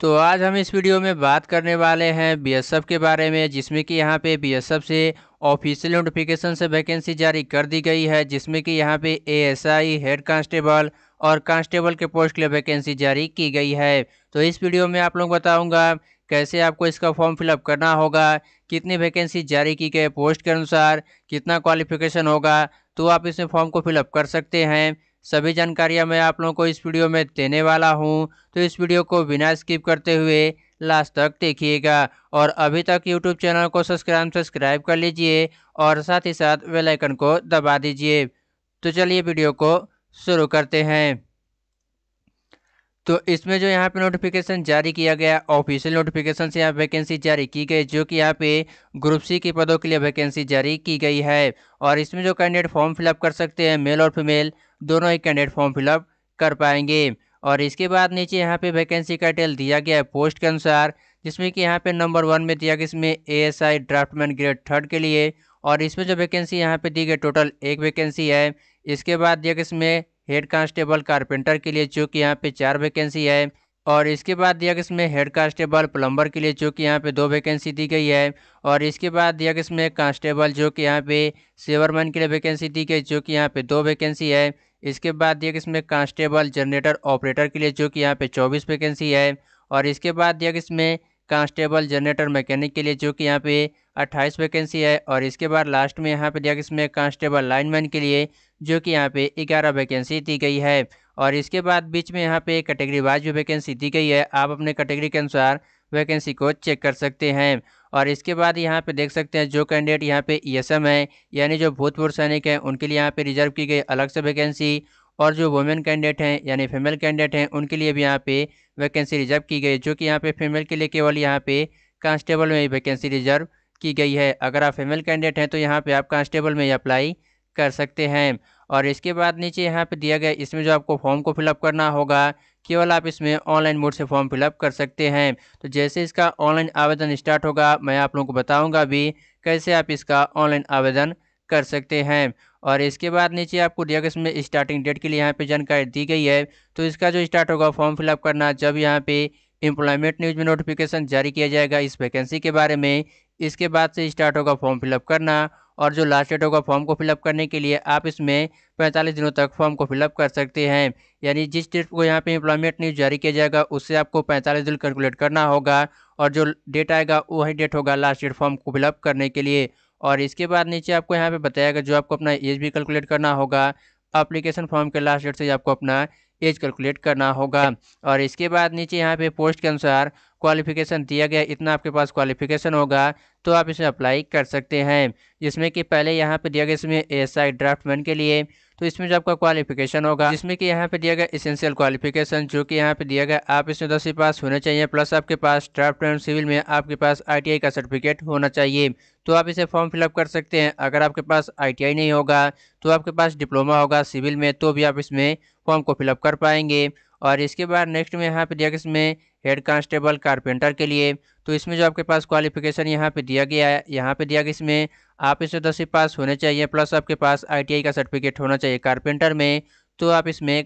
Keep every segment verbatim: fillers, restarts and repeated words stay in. तो आज हम इस वीडियो में बात करने वाले हैं बीएसएफ के बारे में, जिसमें कि यहाँ पे बीएसएफ से ऑफिशियल नोटिफिकेशन से वैकेंसी जारी कर दी गई है, जिसमें कि यहाँ पे एएसआई, हेड कांस्टेबल और कांस्टेबल के पोस्ट के लिए वैकेंसी जारी की गई है। तो इस वीडियो में आप लोग बताऊँगा कैसे आपको इसका फॉर्म फिलअप करना होगा, कितनी वैकेंसी जारी की गई पोस्ट के अनुसार, कितना क्वालिफिकेशन होगा, तो आप इसमें फॉर्म को फिलअप कर सकते हैं। सभी जानकारियां मैं आप लोगों को इस वीडियो में देने वाला हूं, तो इस वीडियो को बिना स्किप करते हुए लास्ट तक देखिएगा। और अभी तक यूट्यूब चैनल को सब्सक्राइब सब्सक्राइब कर लीजिए और साथ ही साथ बेल आइकन को दबा दीजिए। तो चलिए वीडियो को शुरू करते हैं। तो इसमें जो यहाँ पे नोटिफिकेशन जारी किया गया, ऑफिशियल नोटिफिकेशन से यहाँ वैकेंसी जारी की गई, जो कि यहाँ पे ग्रुप सी के पदों के लिए वैकेंसी जारी की गई है। और इसमें जो कैंडिडेट फॉर्म फिलअप कर सकते हैं, मेल और फीमेल दोनों ही कैंडिडेट फॉर्म फिलअप कर पाएंगे। और इसके बाद नीचे यहाँ पे वैकेंसी का डिटेल दिया गया है पोस्ट के अनुसार, जिसमें कि यहाँ पे नंबर वन में दिया गया इसमें एएसआई ड्राफ्टमैन ग्रेड थर्ड के लिए। और इसमें जो वैकेंसी यहाँ पे दी गई टोटल एक वैकेंसी है। इसके बाद दिया गया इसमें हेड कांस्टेबल कारपेंटर के लिए, जो कि यहाँ पे चार वैकेंसी है। और इसके बाद दिया गया इसमें हेड कांस्टेबल प्लम्बर के लिए, जो कि यहाँ पे दो वैकेंसी दी गई है। और इसके बाद दिया गया इसमें कांस्टेबल, जो कि यहाँ पे सेवरमैन के लिए वैकेंसी दी गई, जो कि यहाँ पे दो वैकेंसी है। इसके बाद दिया गया इसमें कांस्टेबल जनरेटर ऑपरेटर के लिए, जो कि यहाँ पे चौबीस वैकेंसी है। और इसके बाद दिया गया इसमें कांस्टेबल जनरेटर मैकेनिक के लिए, जो कि यहाँ पे अट्ठाईस वैकेंसी है। और इसके बाद लास्ट में यहाँ पे दिया गया इसमें कांस्टेबल लाइनमैन के लिए, जो कि यहाँ पे ग्यारह वैकेंसी दी गई है। और इसके बाद बीच में यहाँ पे कैटेगरी वाइज भी वैकेंसी दी गई है, आप अपने कैटेगरी के अनुसार वैकेंसी को चेक कर सकते हैं। और इसके बाद यहाँ पे देख सकते हैं जो कैंडिडेट यहाँ पे ईएसएम है, यानी जो भूतपूर्व सैनिक हैं, उनके लिए यहाँ पे रिजर्व की गई अलग से वैकेंसी। और जो वुमेन कैंडिडेट हैं, यानी फीमेल कैंडिडेट हैं, उनके लिए भी यहाँ पे वैकेंसी रिजर्व की गई, जो कि यहाँ पे फीमेल के लिए केवल यहाँ पे कांस्टेबल में ही वैकेंसी रिजर्व की गई है। अगर आप फीमेल कैंडिडेट हैं तो यहाँ पे आप कांस्टेबल में ही अप्लाई कर सकते हैं। और इसके बाद नीचे यहाँ पे दिया गया इसमें जो आपको फॉर्म को फिलअप करना होगा, केवल आप इसमें ऑनलाइन मोड से फॉर्म फिलअप कर सकते हैं। तो जैसे इसका ऑनलाइन आवेदन स्टार्ट होगा, मैं आप लोगों को बताऊंगा भी कैसे आप इसका ऑनलाइन आवेदन कर सकते हैं। और इसके बाद नीचे आपको दिया गया इसमें स्टार्टिंग डेट के लिए यहाँ पे जानकारी दी गई है। तो इसका जो स्टार्ट होगा फॉर्म फिलअप करना, जब यहाँ पे एम्प्लॉयमेंट न्यूज़ में नोटिफिकेशन जारी किया जाएगा इस वैकेंसी के बारे में, इसके बाद से स्टार्ट होगा फॉर्म फिलअप करना। और जो लास्ट डेट होगा फॉर्म को फिलअप करने के लिए, आप इसमें पैंतालीस दिनों तक फॉर्म को फिलअप कर सकते हैं। यानी जिस डेट को यहाँ पे एम्प्लॉयमेंट न्यूज़ जारी किया जाएगा, उससे आपको पैंतालीस दिन कैलकुलेट करना होगा और जो डेट आएगा वही डेट होगा लास्ट डेट फॉर्म को फिलअप करने के लिए। और इसके बाद नीचे आपको यहाँ पे बताएगा जो आपको अपना एज भी कैलकुलेट करना होगा, एप्लीकेशन फॉर्म के लास्ट डेट से आपको अपना एज कैलकुलेट करना होगा। और इसके बाद नीचे यहाँ पे पोस्ट के अनुसार क्वालिफिकेशन दिया गया, इतना आपके पास क्वालिफिकेशन होगा तो आप इसे अप्लाई कर सकते हैं। जिसमें कि पहले यहाँ पे दिया गया इसमें एएसआई ड्राफ्टमैन के लिए, तो इसमें जो आपका क्वालिफिकेशन होगा, जिसमें कि यहाँ पे दिया गया एसेंशियल क्वालिफिकेशन, जो कि यहाँ पे दिया गया आप इसमें दसवीं पास होना चाहिए, प्लस आपके पास ड्राफ्टमैन सिविल में आपके पास आईटीआई का सर्टिफिकेट होना चाहिए। तो आप इसे फॉर्म फिलअप कर सकते हैं। अगर आपके पास आईटीआई नहीं होगा तो आपके पास डिप्लोमा होगा सिविल में, तो भी आप इसमें फॉर्म को फिलअप कर पाएंगे। और इसके बाद नेक्स्ट में यहाँ पे दिया गया इसमें हेड कांस्टेबल कारपेंटर के लिए, तो इसमें जो आपके पास क्वालिफिकेशन यहाँ पे दिया गया है, यहाँ पे दिया गया इसमें आप इसमें दसवीं पास होने चाहिए, प्लस आपके पास आईटीआई का सर्टिफिकेट होना चाहिए कारपेंटर में, तो आप इसमें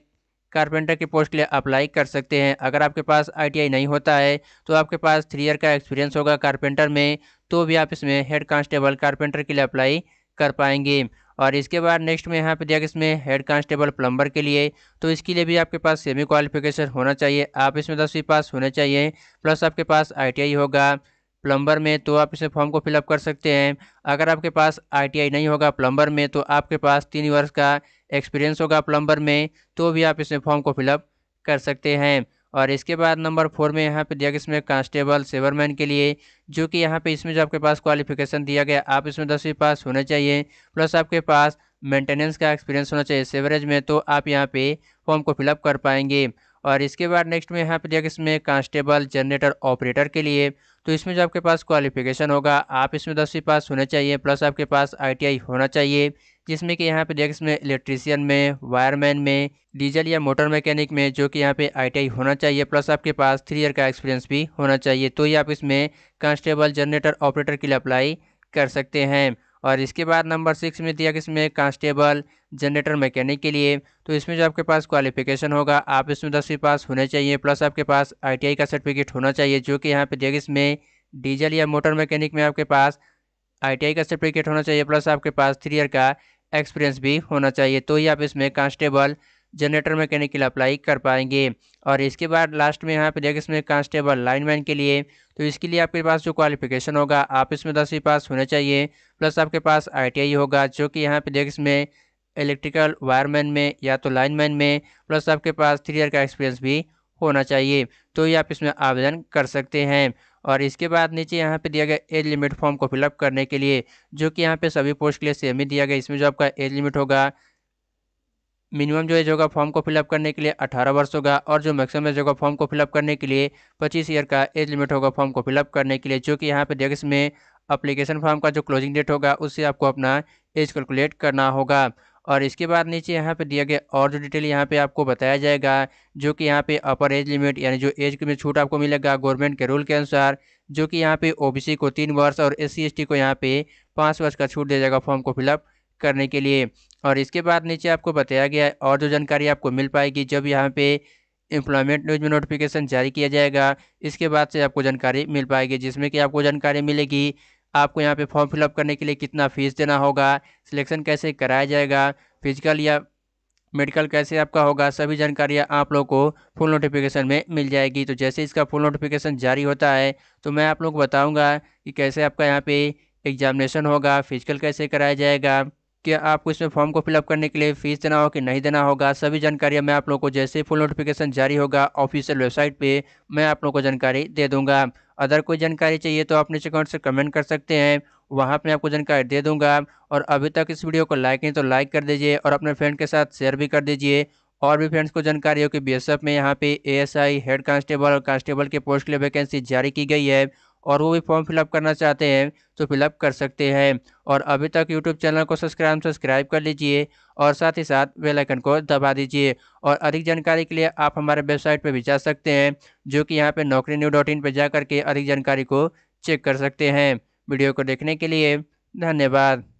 कारपेंटर के पोस्ट के लिए अप्लाई कर सकते हैं। अगर आपके पास आईटीआई नहीं होता है तो आपके पास थ्री ईयर का एक्सपीरियंस होगा कारपेंटर में, तो भी आप इसमें हेड कांस्टेबल कारपेंटर के लिए अप्लाई कर पाएंगे। और इसके बाद नेक्स्ट में यहाँ पे दिया गया इसमें हेड कांस्टेबल प्लम्बर के लिए, तो इसके लिए भी आपके पास सेमी क्वालिफिकेशन होना चाहिए, आप इसमें दसवीं पास होने चाहिए, प्लस आपके पास आईटीआई होगा प्लम्बर में, तो आप इसे फॉर्म को फिलअप कर सकते हैं। अगर आपके पास आईटीआई नहीं होगा प्लम्बर में, तो आपके पास तीन वर्ष का एक्सपीरियंस होगा प्लम्बर में, तो भी आप इसमें फॉर्म को फिलअप कर सकते हैं। और इसके बाद नंबर फोर में यहाँ पे दिया गया इसमें कांस्टेबल सेवरमैन के लिए, जो कि यहाँ पे इसमें जो आपके पास क्वालिफिकेशन दिया गया, आप इसमें दसवीं पास होना चाहिए, प्लस आपके पास मेंटेनेंस का एक्सपीरियंस होना चाहिए सेवरेज में, तो आप यहाँ पे फॉर्म को फिलअप कर पाएंगे। और इसके बाद नेक्स्ट में यहाँ पे दिया गया इसमें कांस्टेबल जनरेटर ऑपरेटर के लिए, तो इसमें जो आपके पास क्वालिफिकेशन होगा, आप इसमें दसवीं पास होना चाहिए, प्लस आपके पास आईटीआई होना चाहिए, जिसमें कि यहाँ पे देखिए इसमें इलेक्ट्रीशियन में, वायरमैन में, डीजल या मोटर मैकेनिक में, जो कि यहाँ पे आईटीआई होना चाहिए, प्लस आपके पास थ्री ईयर का एक्सपीरियंस भी होना चाहिए, तो ये आप इसमें कांस्टेबल जनरेटर ऑपरेटर के लिए अप्लाई कर सकते हैं। और इसके बाद नंबर सिक्स में दिया किसमें कांस्टेबल जनरेटर मैकेनिक के लिए, तो इसमें जो आपके पास क्वालिफिकेशन होगा आप इसमें दसवीं पास होने चाहिए प्लस आपके पास आईटीआई का सर्टिफिकेट होना चाहिए, जो कि यहाँ पे दिया किसमें डीजल या मोटर मैकेनिक में आपके पास आईटीआई का सर्टिफिकेट होना चाहिए प्लस आपके पास थ्री ईयर का एक्सपीरियंस भी होना चाहिए, तो ही आप इसमें कांस्टेबल जनरेटर मैकेनिक के लिए अप्लाई कर पाएंगे। और इसके बाद लास्ट में यहाँ पे देखिए इसमें कांस्टेबल लाइनमैन के लिए, तो इसके लिए आपके पास जो क्वालिफिकेशन होगा आप इसमें दसवीं पास होने चाहिए प्लस आपके पास आईटीआई होगा, जो कि यहाँ पे देखिए इसमें इलेक्ट्रिकल वायरमैन में या तो लाइनमैन में प्लस आपके पास थ्री ईयर का एक्सपीरियंस भी होना चाहिए, तो ये आप इसमें आवेदन कर सकते हैं। और इसके बाद नीचे यहाँ पे दिया गया एज लिमिट फॉर्म को फिलअप करने के लिए, जो कि यहाँ पे सभी पोस्ट के लिए सेम ही दिया गया, इसमें जो आपका एज लिमिट होगा मिनिमम जो एज होगा फॉर्म को फिलअप करने के लिए अठारह वर्ष होगा और जो मैक्सिमम एज होगा फॉर्म को फिलअप करने के लिए पच्चीस ईयर का एज लिमिट होगा फॉर्म को फिलअप करने के लिए, जो कि यहाँ पे देखिए इसमें अप्लीकेशन फॉर्म का जो क्लोजिंग डेट होगा उससे आपको अपना एज कैलकुलेट करना होगा। और इसके बाद नीचे यहाँ पे दिया गया और जो डिटेल यहाँ पे आपको बताया जाएगा, जो कि यहाँ पे अपर एज लिमिट यानी जो एज में छूट आपको मिलेगा गवर्नमेंट के रूल के अनुसार, जो कि यहाँ पे ओबीसी को तीन वर्ष और एससी एसटी को यहाँ पे पाँच वर्ष का छूट दिया जाएगा फॉर्म को फिलअप करने के लिए। और इसके बाद नीचे आपको बताया गया और जो जानकारी आपको मिल पाएगी जब यहाँ पे एम्प्लॉयमेंट न्यूज़ में नोटिफिकेशन जारी किया जाएगा, इसके बाद से आपको जानकारी मिल पाएगी, जिसमें कि आपको जानकारी मिलेगी आपको यहाँ पे फॉर्म फिलअप करने के लिए कितना फ़ीस देना होगा, सिलेक्शन कैसे कराया जाएगा, फिजिकल या मेडिकल कैसे आपका होगा, सभी जानकारियाँ आप लोग को फुल नोटिफिकेशन में मिल जाएगी। तो जैसे इसका फुल नोटिफिकेशन जारी होता है तो मैं आप लोग को बताऊँगा कि कैसे आपका यहाँ पे एग्जामिनेशन होगा, फिजिकल कैसे कराया जाएगा, कि आपको इसमें फॉर्म को फिलअप करने के लिए फ़ीस देना हो कि नहीं देना होगा, सभी जानकारियाँ मैं आप लोग को जैसे फुल नोटिफिकेशन जारी होगा ऑफिशियल वेबसाइट पे मैं आप लोग को जानकारी दे दूंगा। अगर कोई जानकारी चाहिए तो आप नीचे कमेंट से कमेंट कर सकते हैं, वहाँ पे मैं आपको जानकारी दे दूंगा। और अभी तक इस वीडियो को लाइक नहीं तो लाइक कर दीजिए और अपने फ्रेंड के साथ शेयर भी कर दीजिए, और भी फ्रेंड्स को जानकारी हो कि बी एस एफ में यहाँ पे A S I head constable और कांस्टेबल के पोस्ट के लिए वैकेंसी जारी की गई है और वो भी फॉर्म फिलअप करना चाहते हैं तो फिलअप कर सकते हैं। और अभी तक यूट्यूब चैनल को सब्सक्राइब सब्सक्राइब कर लीजिए और साथ ही साथ बेल आइकन को दबा दीजिए। और अधिक जानकारी के लिए आप हमारे वेबसाइट पर भी जा सकते हैं, जो कि यहाँ पे नौकरी न्यू डॉट इन पर जा करके अधिक जानकारी को चेक कर सकते हैं। वीडियो को देखने के लिए धन्यवाद।